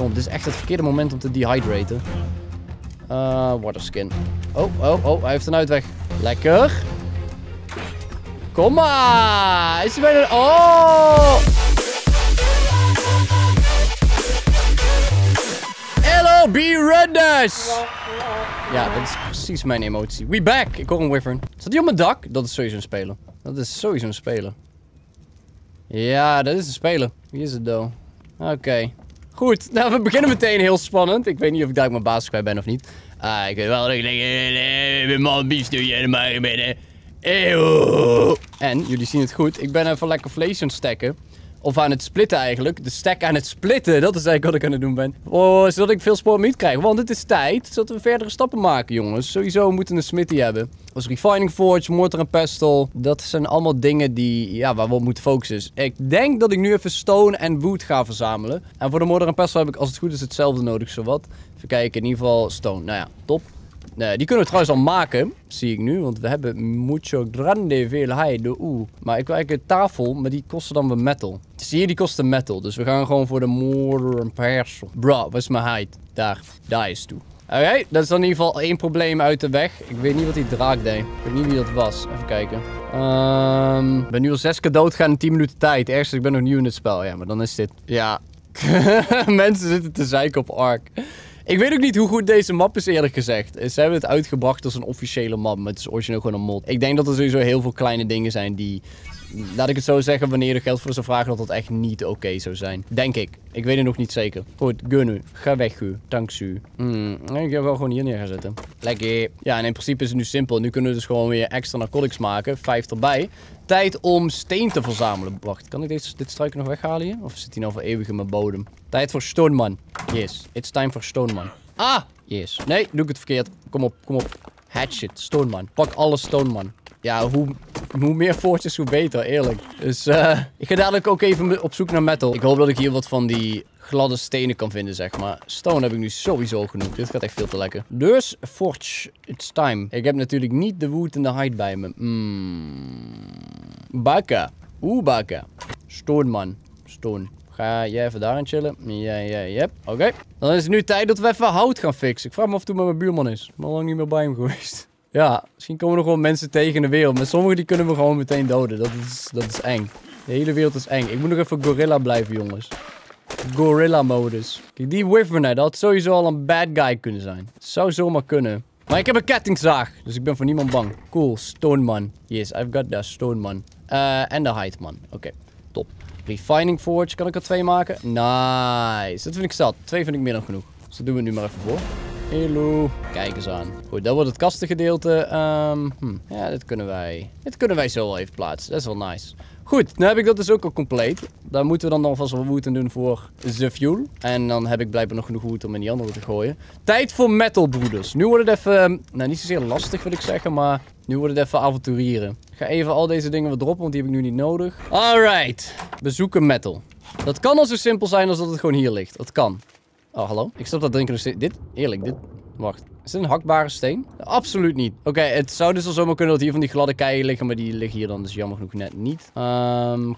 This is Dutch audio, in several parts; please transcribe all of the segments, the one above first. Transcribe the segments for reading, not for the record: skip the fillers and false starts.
Kom op, dit is echt het verkeerde moment om te dehydraten. Waterskin. Oh, hij heeft een uitweg. Lekker. Kom maar. Is hij bijna... Oh! LOB Redness! Ja, dat is precies mijn emotie. We back! Ik hoor een wyvern. Zat hij op mijn dak? Dat is sowieso een speler. Dat is sowieso een speler. Ja, dat is een speler. Wie is het, though? Oké. Goed, nou, we beginnen meteen heel spannend. Ik weet niet of ik daar mijn baas kwijt ben of niet. Ik weet wel dat ik denk... Man, biefstukje en maag binnen. Eeuw. En, jullie zien het goed, ik ben even lekker vlees aan het stekken. Of aan het splitten eigenlijk. De stek aan het splitten, dat is eigenlijk wat ik aan het doen ben. Oh, zodat ik veel spoormeat krijg. Want het is tijd, zodat we verdere stappen maken, jongens. Sowieso moeten we een smithy hebben. Als refining forge, mortar en pestle. Dat zijn allemaal dingen die, ja, waar we op moeten focussen. Dus ik denk dat ik nu even stone en wood ga verzamelen. En voor de mortar en pestle heb ik, als het goed is, hetzelfde nodig, zowat. Even kijken, in ieder geval stone. Nou ja, top. Nee, die kunnen we trouwens al maken, zie ik nu. Want we hebben mucho grande veelheid. Maar ik wil eigenlijk een tafel, maar die kosten dan weer metal. Zie je, die kosten metal. Dus we gaan gewoon voor de mortar en pestle. Bro, wat is mijn height? Daar is toe. Oké, dat is dan in ieder geval één probleem uit de weg. Ik weet niet wat die draak deed. Ik weet niet wie dat was. Even kijken. Ik ben nu al 6 keer doodgaan in 10 minuten tijd. Eerst, ik ben nog nieuw in het spel. Ja, maar dan is dit... Ja. Mensen zitten te zeiken op ARK. Ik weet ook niet hoe goed deze map is, eerlijk gezegd. Ze hebben het uitgebracht als een officiële map, maar het is origineel gewoon een mod. Ik denk dat er sowieso heel veel kleine dingen zijn die... Laat ik het zo zeggen, wanneer er geld voor zou vragen, dat dat echt niet oké zou zijn. Denk ik. Ik weet het nog niet zeker. Goed, gunnu. Ga weg, u. Danks u. Ik ga wel gewoon hier neer gaan zetten. Lekker. Ja, en in principe is het nu simpel. Nu kunnen we dus gewoon weer extra narcotics maken. 5 erbij. Tijd om steen te verzamelen. Wacht, kan ik dit struikje nog weghalen hier? Of zit hij nou voor eeuwig in mijn bodem? Tijd voor stone, man. Yes. It's time for stone, man. Ah! Yes. Nee, doe ik het verkeerd. Kom op, kom op. Hatchet. Stone, man. Pak alles stone, man. Ja, hoe meer forges, hoe beter, eerlijk. Dus ik ga dadelijk ook even op zoek naar metal. Ik hoop dat ik hier wat van die gladde stenen kan vinden, zeg maar. Stone heb ik nu sowieso genoeg. Dit gaat echt veel te lekker. Dus, forge, it's time. Ik heb natuurlijk niet de wood en de hide bij me. Bakka. Bakka. Stone, man. Stone. Ga jij even daarin chillen? Ja. Oké. Dan is het nu tijd dat we even hout gaan fixen. Ik vraag me af toen mijn buurman is. Ik ben al lang niet meer bij hem geweest. Ja, misschien komen er nog wel mensen tegen in de wereld. Maar sommigen die kunnen we gewoon meteen doden. Dat is eng. De hele wereld is eng. Ik moet nog even gorilla blijven, jongens. Gorilla modus. Kijk, die wyvern, dat had sowieso al een bad guy kunnen zijn. Zou zomaar kunnen. Maar ik heb een kettingzaag. Dus ik ben voor niemand bang. Cool, stone man. Yes, I've got that stone man. En de hide man. Oké, top. Refining forge, kan ik er 2 maken? Nice. Dat vind ik zat. 2 vind ik meer dan genoeg. Dus dat doen we nu maar even voor. Hello. Kijk eens aan. Goed, dat wordt het kastengedeelte. Ja, dit kunnen wij zo wel even plaatsen. Dat is wel nice. Goed, nu heb ik dat dus ook al compleet. Daar moeten we dan alvast wel wood in doen voor the fuel. En dan heb ik blijkbaar nog genoeg wood om in die andere te gooien. Tijd voor metal, broeders. Nu wordt het even... Nou, niet zozeer lastig wil ik zeggen, maar... Nu wordt het even avonturieren. Ik ga even al deze dingen weer droppen, want die heb ik nu niet nodig. Alright. Bezoeken metal. Dat kan al zo simpel zijn als dat het gewoon hier ligt. Dat kan. Oh, hallo. Ik snap dat drinken nog steeds. Dit? Eerlijk, dit... Wacht. Is dit een hakbare steen? Absoluut niet. Oké, het zou dus al zomaar kunnen dat hier van die gladde keien liggen. Maar die liggen hier dan dus jammer genoeg net niet.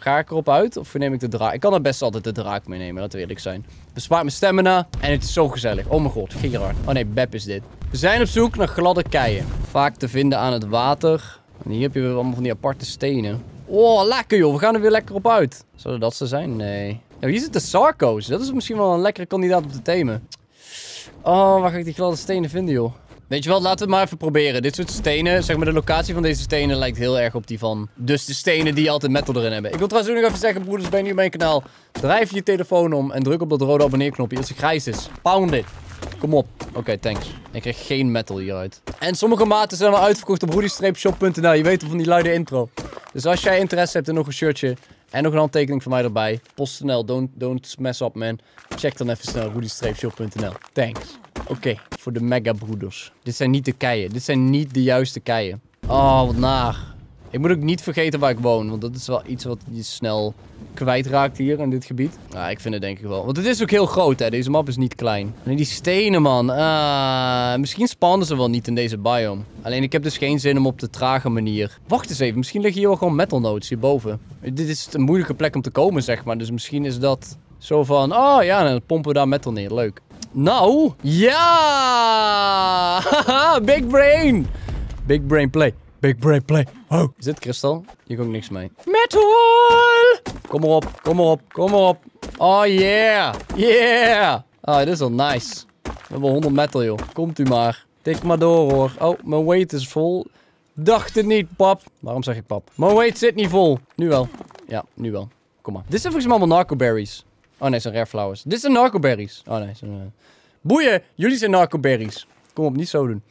Ga ik erop uit? Of neem ik de draak? Ik kan er best altijd de draak meenemen, laten we eerlijk zijn. Bespaart mijn stamina. En het is zo gezellig. Oh mijn god, Gerard. Oh nee, Beb is dit. We zijn op zoek naar gladde keien. Vaak te vinden aan het water. En hier heb je weer allemaal van die aparte stenen. Oh, lekker joh. We gaan er weer lekker op uit. Zouden dat ze zijn? Nee. Nou, hier zitten sarco's. Dat is misschien wel een lekkere kandidaat op de thema. Oh, waar ga ik die gladde stenen vinden, joh? Weet je wel, laten we het maar even proberen. Dit soort stenen, zeg maar de locatie van deze stenen lijkt heel erg op die van... Dus de stenen die altijd metal erin hebben. Ik wil trouwens ook nog even zeggen, broeders, ben je nieuw op mijn kanaal? Drijf je telefoon om en druk op dat rode abonneerknopje als hij grijs is. Pound it. Kom op. Oké, thanks. Ik kreeg geen metal hieruit. En sommige maten zijn wel uitverkocht op rudy-shop.nl. Je weet wel van die luide intro. Dus als jij interesse hebt in nog een shirtje... En nog een handtekening van mij erbij. PostNL, don't mess up, man. Check dan even snel rudy-shop.nl. Thanks. Oké, voor de mega broeders. Dit zijn niet de keien. Dit zijn niet de juiste keien. Oh, wat naar. Ik moet ook niet vergeten waar ik woon. Want dat is wel iets wat je snel kwijtraakt hier in dit gebied. Ah, ik vind het denk ik wel. Want het is ook heel groot, hè. Deze map is niet klein. En die stenen, man. Misschien spawnen ze wel niet in deze biome. Alleen ik heb dus geen zin om op de trage manier... Wacht eens even. Misschien liggen hier wel gewoon metal nodes hierboven. Dit is een moeilijke plek om te komen, zeg maar. Dus misschien is dat... Zo van, oh ja, dan pompen we daar metal neer. Leuk. Nou, ja! Big brain! Big brain play. Big brain play. Oh. Is dit kristal? Hier kan ik niks mee. Metal! Kom maar op, kom maar op, kom maar op. Oh yeah! Yeah! Oh, dit is wel nice. We hebben 100 metal, joh. Komt u maar. Tik maar door, hoor. Oh, mijn weight is vol. Dacht het niet, pap. Waarom zeg ik pap? Mijn weight zit niet vol. Nu wel. Ja, nu wel. Kom maar. Dit zijn volgens mij allemaal narcoberries. Oh nee, zijn rare flowers. Dit zijn narcoberries. Oh nee, zijn... Boeien! Jullie zijn narcoberries. Kom op, niet zo doen.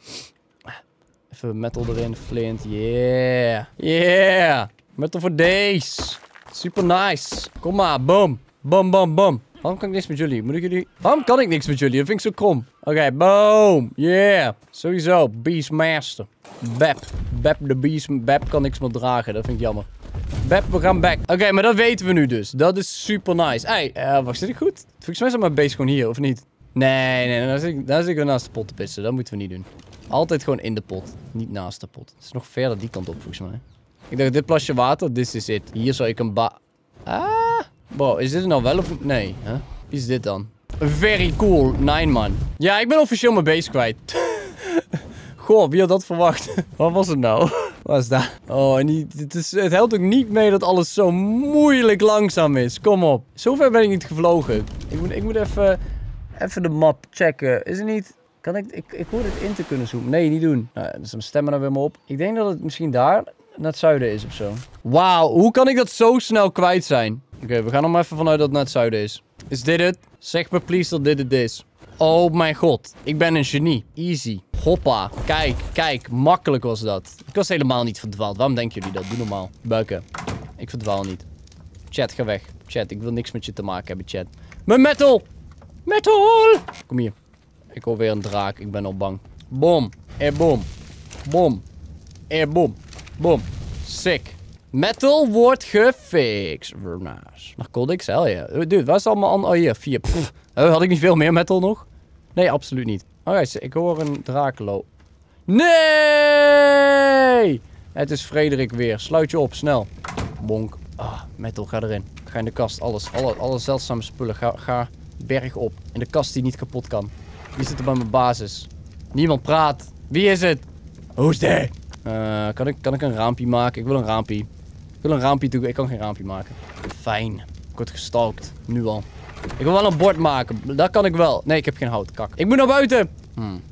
Even metal erin, flint. Yeah! Yeah! Metal voor days. Super nice. Kom maar, boom. Boom, boom, boom. Waarom kan ik niks met jullie? Moet ik jullie... Waarom kan ik niks met jullie? Dat vind ik zo krom. Oké, boom. Yeah. Sowieso. Beastmaster. Bep. Bep de beast. Bep kan niks meer dragen. Dat vind ik jammer. Bep, we gaan back. Oké, maar dat weten we nu dus. Dat is super nice. Hey, wacht, zit ik goed? Volgens mij is mijn base gewoon hier, of niet? Nee, nee, daar zit ik wel naast de pot te pissen. Dat moeten we niet doen. Altijd gewoon in de pot. Niet naast de pot. Het is nog verder die kant op, volgens mij. Ik dacht, dit plasje water, this is it. Hier zou ik een Bro, is dit nou wel of... Nee, hè? Huh? Wie is dit dan? Very cool, 9 man. Ja, ik ben officieel mijn base kwijt. Goh, wie had dat verwacht? Wat was het nou? Wat is dat? Oh, en het helpt ook niet mee dat alles zo moeilijk langzaam is. Kom op. Zover ben ik niet gevlogen. Ik moet even de map checken. Is het niet... Kan ik hoor dit in te kunnen zoomen. Nee, niet doen. Nou, dus dan stemmen we er weer maar op. Ik denk dat het misschien daar naar het zuiden is of zo. Wauw, hoe kan ik dat zo snel kwijt zijn? Oké, we gaan er maar even vanuit dat het naar het zuiden is. Is dit het? Zeg me please dat dit het is. Oh mijn god, ik ben een genie. Easy. Hoppa. Kijk, kijk. Makkelijk was dat. Ik was helemaal niet verdwaald. Waarom denken jullie dat? Doe normaal. Buiken. Ik verdwaal niet. Chat, ga weg. Chat, ik wil niks met je te maken hebben, chat. Mijn metal! Metal! Kom hier. Ik hoor weer een draak. Ik ben al bang. Bom. Boom. Bom. Boom. Bom. Sick. Metal wordt gefixt. Narcotics, hell yeah. Dude, waar is het allemaal aan? Oh, hier, 4. Had ik niet veel meer metal nog? Nee, absoluut niet. Oké, ik hoor een draaklo. Nee! Het is Frederik weer. Sluit je op, snel. Bonk. Ah, metal, ga erin. Ga in de kast, alles. Alle zeldzame spullen. Ga berg op. In de kast die niet kapot kan. Wie zit er bij mijn basis? Niemand praat. Wie is het? Hoe is dit? Kan ik een raampje maken? Ik wil een raampje. Ik wil een raampje toe. Ik kan geen raampje maken. Fijn. Ik word gestalkt. Nu al. Ik wil wel een bord maken. Dat kan ik wel. Nee, ik heb geen hout. Kak. Ik moet naar buiten.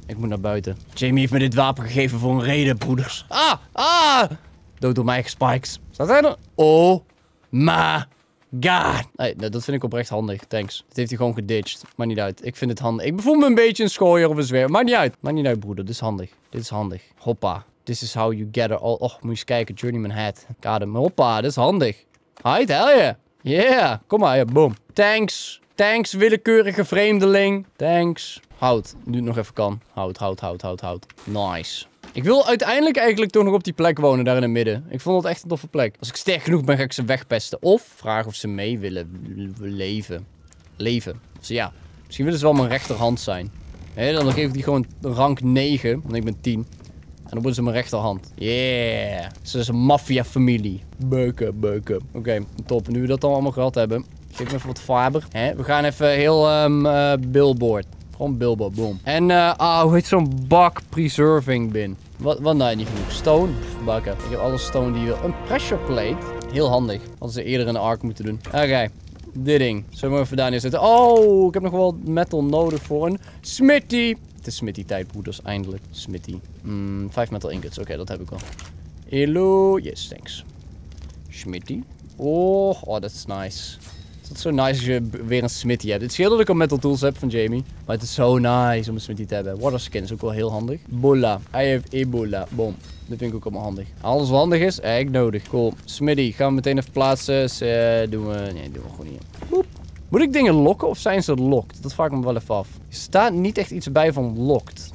Ik moet naar buiten. Jamie heeft me dit wapen gegeven voor een reden, broeders. Ah! Ah! Dood door mijn eigen spikes. Staat hij er? Oh. Ma. God. Hey, dat vind ik oprecht handig. Thanks. Dat heeft hij gewoon geditcht. Maakt niet uit. Ik vind het handig. Ik voel me een beetje een schooier of een zwerver. Maakt niet uit. Maakt niet uit, broeder. Dit is handig. Dit is handig. Hoppa. This is how you gather all... Och, moet je eens kijken. Journeyman hat. Kadem. Hoppa, dat is handig. Hi, tell je. Yeah. Kom maar, ja, boom. Thanks. Thanks, willekeurige vreemdeling. Thanks. Hout. Nu het nog even kan. Hout, hout, hout, hout, hout. Nice. Ik wil uiteindelijk eigenlijk toch nog op die plek wonen, daar in het midden. Ik vond dat echt een toffe plek. Als ik sterk genoeg ben, ga ik ze wegpesten. Of vragen of ze mee willen leven. Leven. Dus ja. Misschien willen ze wel mijn rechterhand zijn. Hé, dan geef ik die gewoon rank 9. Want ik ben 10. En dan worden ze mijn rechterhand. Yeah. Ze is een maffiafamilie. Beuken, beuken. Oké, top. Nu we dat dan allemaal gehad hebben. Geef me even wat Faber. We gaan even heel billboard. Gewoon billboard, boom. En, hoe heet zo'n bak preserving bin? Wat nou, niet genoeg. Stone? Pff, bakken. Ik heb alle stone die je wil. Een pressure plate. Heel handig. Hadden ze eerder in de ARK moeten doen. Oké. Dit ding. Zullen we even daar neerzetten? Oh, ik heb nog wel metal nodig voor een smithy. Het is smithy tijd, broeders. Eindelijk. Smithy. 5 metal ingots. Oké, dat heb ik al. Hello. Yes, thanks. Smithy. Oh, dat is nice. Is dat zo nice als je weer een smithy hebt? Het scheelt dat ik al metal tools heb van Jamie. Maar het is zo nice om een smithy te hebben. Waterskin is ook wel heel handig. Bola. I have ebola. Boom. Dat vind ik ook allemaal handig. Alles wat handig is, eigenlijk nodig. Cool. Smithy. Gaan we meteen even plaatsen. Nee, doen we gewoon niet. Boep. Moet ik dingen lokken of zijn ze locked? Dat vraag ik me wel even af. Er staat niet echt iets bij van locked.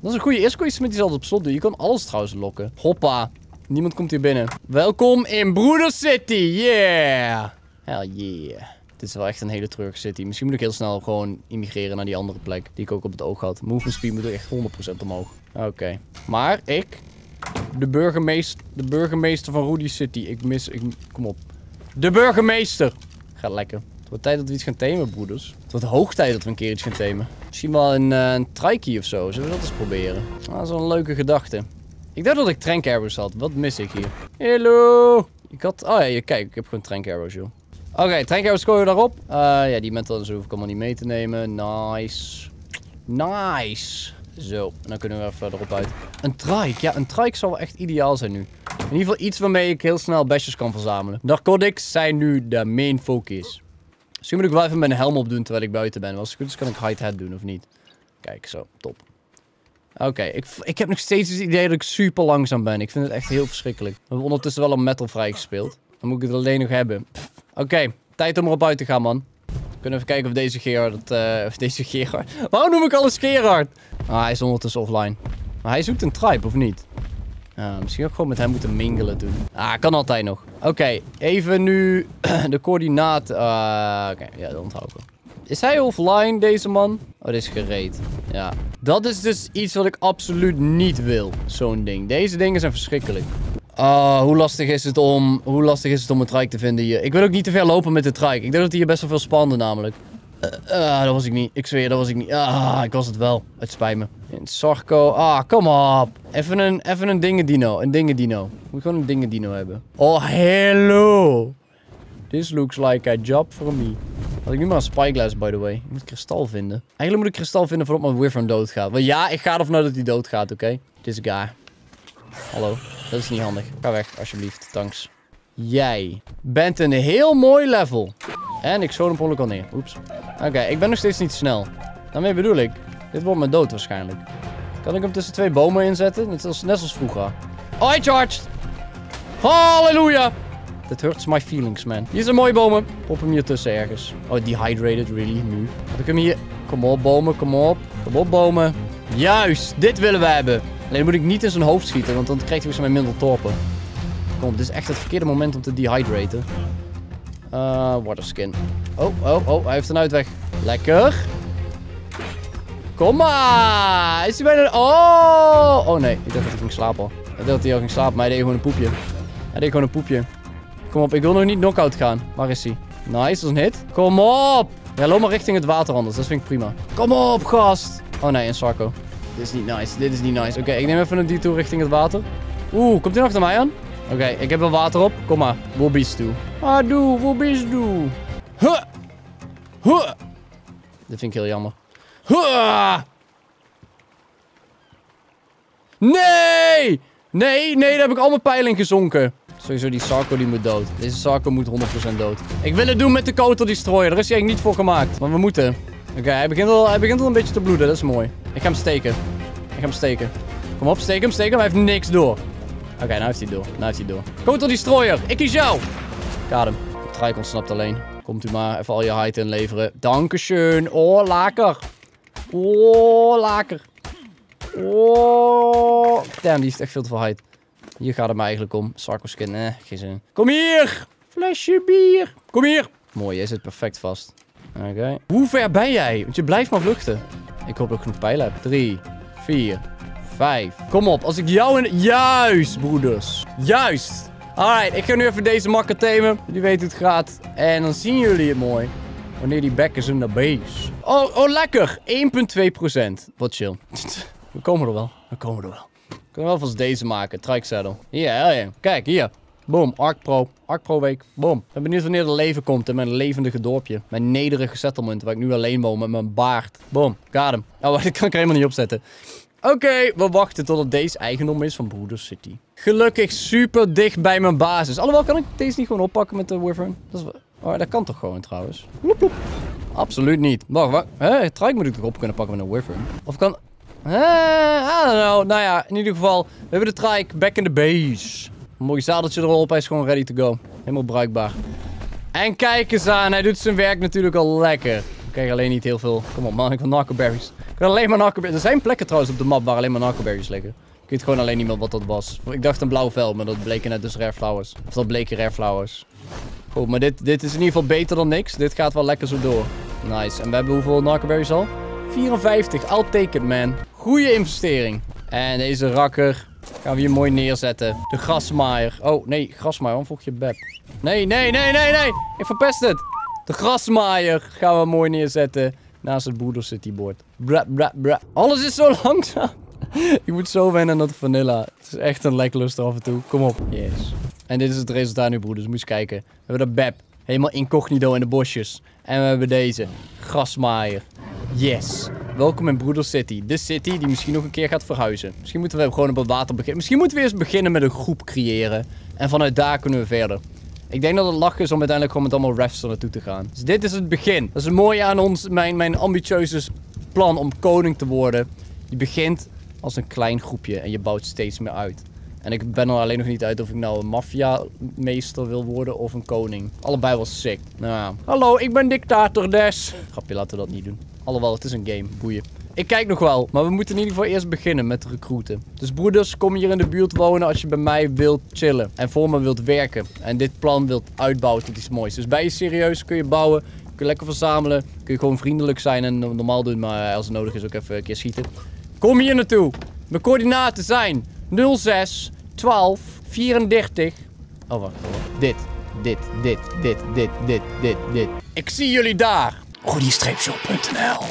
Dat is een goede. Eerst kon je smithies altijd op slot doen. Je kan alles trouwens lokken. Hoppa. Niemand komt hier binnen. Welkom in Broeder City. Yeah. Hell yeah. Dit is wel echt een hele treurige city. Misschien moet ik heel snel gewoon immigreren naar die andere plek. Die ik ook op het oog had. Movement speed moet echt 100% omhoog. Oké. Maar ik... De burgemeester van Rudy City. Kom op. De burgemeester. Gaat lekker. Het wordt tijd dat we iets gaan tamen, broeders. Het wordt hoog tijd dat we een keer iets gaan tamen. Misschien wel een trikey of zo. Zullen we dat eens proberen? Nou, dat is wel een leuke gedachte. Ik dacht dat ik trank arrows had. Wat mis ik hier? Hallo! Ik had... Oh ja, kijk. Ik heb gewoon trank arrows, joh. Oké, trank arrows gooien we daarop. Ja, die mentals hoef ik allemaal niet mee te nemen. Nice. Nice. Zo, en dan kunnen we even erop uit. Een trike. Ja, een trike zal wel echt ideaal zijn nu. In ieder geval iets waarmee ik heel snel besjes kan verzamelen. Narcotics zijn nu de main focus. Misschien moet ik wel even mijn helm opdoen terwijl ik buiten ben. Als het goed is kan ik hide hat doen of niet. Kijk, zo. Top. Oké, ik heb nog steeds het idee dat ik super langzaam ben. Ik vind het echt heel verschrikkelijk. We hebben ondertussen wel een metal vrijgespeeld. Dan moet ik het alleen nog hebben. Oké, tijd om erop uit te gaan, man. We kunnen even kijken of deze Gerard... Waarom noem ik alles Gerard? Ah, hij is ondertussen offline. Maar hij zoekt een tribe, of niet? Misschien ook gewoon met hem moeten mingelen toen. Ah, kan altijd nog. Oké, even nu de coördinaten. Oké, ja, dat onthoud ik. Is hij offline, deze man? Oh, dit is gereed. Ja. Dat is dus iets wat ik absoluut niet wil. Zo'n ding. Deze dingen zijn verschrikkelijk. Hoe lastig is het om een trike te vinden hier? Ik wil ook niet te ver lopen met de trike. Ik denk dat hij hier best wel veel spande namelijk. Dat was ik niet. Ik zweer, dat was ik niet. Ik was het wel. Het spijt me. En Sarko. Kom op. Even een dingendino. Een dingendino. Moet gewoon een dingendino hebben. Oh, hello. This looks like a job for me. Had ik nu maar een spyglass, by the way. Ik moet kristal vinden. Eigenlijk moet ik kristal vinden voordat mijn Wyvern doodgaat. Want ja, ik ga ervan uit dat hij doodgaat, oké? This guy. Hallo. Dat is niet handig. Ga weg, alsjeblieft. Thanks. Jij bent een heel mooi level. En ik schoon hem ongeluk al neer. Oeps. Oké, ik ben nog steeds niet snel. Daarmee bedoel ik, dit wordt me dood waarschijnlijk. Kan ik hem tussen twee bomen inzetten? Net zoals vroeger. Oh, I charged! Halleluja! That hurts my feelings, man. Hier zijn mooie bomen. Pop hem hier tussen ergens. Oh, dehydrated, really, nu. Had ik hem hier... Kom op, bomen, kom op. Kom op, bomen. Juist, dit willen we hebben. Alleen moet ik niet in zijn hoofd schieten, want dan krijgt hij weer zijn minder torpen. Kom, dit is echt het verkeerde moment om te dehydraten. Waterskin. Oh, hij heeft een uitweg. Lekker. Kom maar. Is hij bijna... Oh, nee. Ik dacht dat hij ging slapen. Ik dacht dat hij al ging slapen, maar hij deed gewoon een poepje. Kom op, ik wil nog niet knock-out gaan. Waar is hij? Nice, dat is een hit. Kom op. Ja, loop maar richting het water anders. Dat vind ik prima. Kom op, gast. Oh nee, een Sarko. Dit is niet nice. Dit is niet nice. Oké, ik neem even een detour richting het water. Oeh, komt hij nog naar mij aan? Oké, ik heb wel water op. Kom maar. Wobbies toe. Wobbies toe. Huh. Huh. Dit vind ik heel jammer. Huh. Nee! Nee, daar heb ik al mijn pijl in gezonken. Sowieso, die Sarko die moet dood. Deze Sarko moet 100% dood. Ik wil het doen met de Coater Destroyer. Daar is hij eigenlijk niet voor gemaakt. Maar we moeten. Oké, hij begint al een beetje te bloeden. Dat is mooi. Ik ga hem steken. Kom op, steek hem, Hij heeft niks door. Oké, nou heeft hij door. Coater Destroyer, ik kies jou. Kadem. De trike ontsnapt alleen. Komt u maar even al je hide inleveren. Dankeschön. Oh, laker. Oh. Damn, die heeft echt veel te veel hide. Hier gaat het me eigenlijk om. Sarko skin, geen zin. Kom hier. Flesje bier. Kom hier. Mooi, jij zit perfect vast. Oké. Hoe ver ben jij? Want je blijft maar vluchten. Ik hoop dat ik genoeg pijlen heb. 3, 4, 5. Kom op, als ik jou in... Juist, broeders. Juist. Alright, ik ga nu even deze makker tamen. Jullie weten hoe het gaat. En dan zien jullie het mooi. Wanneer die back is in de base. Oh, lekker. 1,2%. Wat chill. We komen er wel. We kunnen wel vast deze maken. Trike saddle. Ja. Kijk, hier. Boom. ARK Pro. ARK Pro week. Boom. Ik ben benieuwd wanneer er leven komt in mijn levendige dorpje. Mijn nederige settlement waar ik nu alleen woon met mijn baard. Boom. Got hem. Oh, dat kan ik er helemaal niet opzetten. Oké, we wachten totdat deze eigendom is van Broeders City. Gelukkig super dicht bij mijn basis. Alhoewel, kan ik deze niet gewoon oppakken met de Wyvern? Dat kan toch gewoon trouwens? Loep, loep. Absoluut niet. Wacht. Trike moet ik toch op kunnen pakken met een Wyvern? Of kan... I don't know. Nou ja, in ieder geval, we hebben de trike back in the base. Een mooi zadeltje erop, hij is gewoon ready to go. Helemaal bruikbaar. En kijk eens aan, hij doet zijn werk natuurlijk al lekker. Ik krijg alleen niet heel veel. Kom op man, ik wil narcoberries. Ik kan alleen maar narcoberries. Er zijn plekken trouwens op de map waar alleen maar narcoberries liggen. Ik weet gewoon alleen niet meer wat dat was. Ik dacht een blauw veld, maar dat bleken net dus rare flowers. Of dat bleken rare flowers. Goed, maar dit is in ieder geval beter dan niks. Dit gaat wel lekker zo door. Nice, en we hebben hoeveel narcoberries al? 54, I'll take it man. Goeie investering. En deze rakker gaan we hier mooi neerzetten. De grasmaaier. Oh nee, grasmaaier, waarom volg je beb? Nee. Ik verpest het. De grasmaaier gaan we mooi neerzetten. Naast het Broeders City bord. Alles is zo langzaam. Je moet zo wennen aan dat vanilla. Het is echt een lekkerlust af en toe. Kom op. Yes. En dit is het resultaat nu, broeders. Moet je eens kijken. We hebben de Beb. Helemaal incognito in de bosjes. En we hebben deze. Grasmaaier. Yes. Welkom in Broeders City. De city die misschien nog een keer gaat verhuizen. Misschien moeten we gewoon op het water beginnen. Misschien moeten we eerst beginnen met een groep creëren. En vanuit daar kunnen we verder. Ik denk dat het lachen is om uiteindelijk gewoon met allemaal refs er naartoe te gaan. Dus dit is het begin. Dat is het mooie aan ons, mijn ambitieuze plan om koning te worden. Je begint als een klein groepje en je bouwt steeds meer uit. En ik ben er alleen nog niet uit of ik nou een maffiameester wil worden of een koning. Allebei wel sick. Nou, hallo, ik ben dictator des. Grapje, laten we dat niet doen. Alhoewel, het is een game. Boeien. Ik kijk nog wel, maar we moeten in ieder geval eerst beginnen met recruiten. Dus broeders, kom hier in de buurt wonen als je bij mij wilt chillen. En voor me wilt werken. En dit plan wilt uitbouwen tot iets moois. Dus ben je serieus, kun je bouwen, kun je lekker verzamelen. Kun je gewoon vriendelijk zijn en normaal doen, maar als het nodig is ook even een keer schieten. Kom hier naartoe. Mijn coördinaten zijn 06, 12, 34. Oh, wacht. Dit. Ik zie jullie daar. GoedieStreepshop.nl